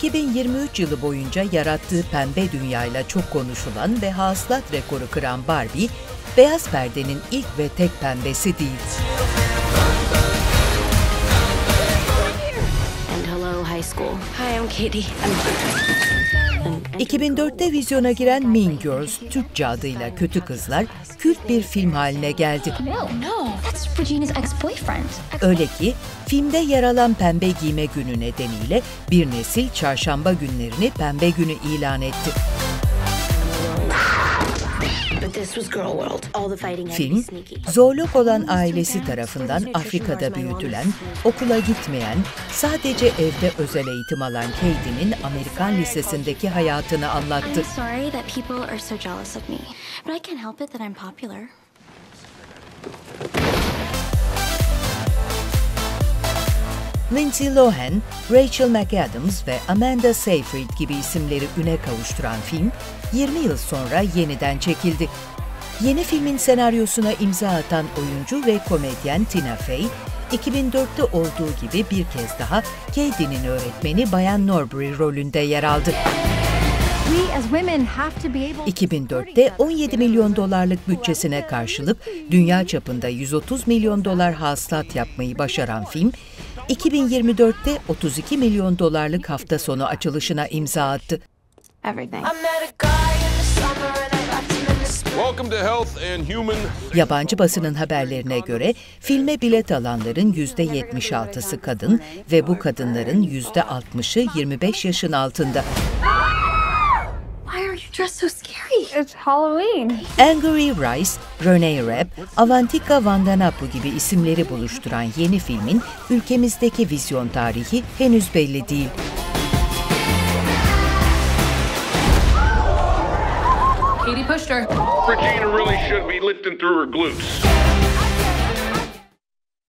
2023 yılı boyunca yarattığı pembe dünyayla çok konuşulan ve hasılat rekoru kıran Barbie, beyaz perdenin ilk ve tek pembesi değil. And hello high school. Hi, I'm Katie. 2004'te vizyona giren Mean Girls, Türkçe adıyla Kötü Kızlar, kült bir film haline geldi. Öyle ki, filmde yer alan pembe giyme günü nedeniyle bir nesil çarşamba günlerini pembe günü ilan etti. Film, zoolog olan ailesi tarafından Afrika'da büyütülen, okula gitmeyen, sadece evde özel eğitim alan Katie'nin Amerikan lisesindeki hayatını anlattı. Lindsay Lohan, Rachel McAdams ve Amanda Seyfried gibi isimleri üne kavuşturan film, 20 yıl sonra yeniden çekildi. Yeni filmin senaryosuna imza atan oyuncu ve komedyen Tina Fey, 2004'te olduğu gibi bir kez daha Katie'nin öğretmeni Bayan Norbury rolünde yer aldı. 2004'te 17 milyon dolarlık bütçesine karşılık dünya çapında 130 milyon dolar hasılat yapmayı başaran film, 2024'te 32 milyon dolarlık hafta sonu açılışına imza attı. Yabancı basının haberlerine göre filme bilet alanların %76'sı kadın ve bu kadınların %60'ı 25 yaşın altında. It's Halloween. Angry Rice, Renee Rapp, Avantika gibi isimleri buluşturan yeni filmin ülkemizdeki vizyon tarihi henüz belli değil. Katie pushed her. Regina really should be lifting through her glutes.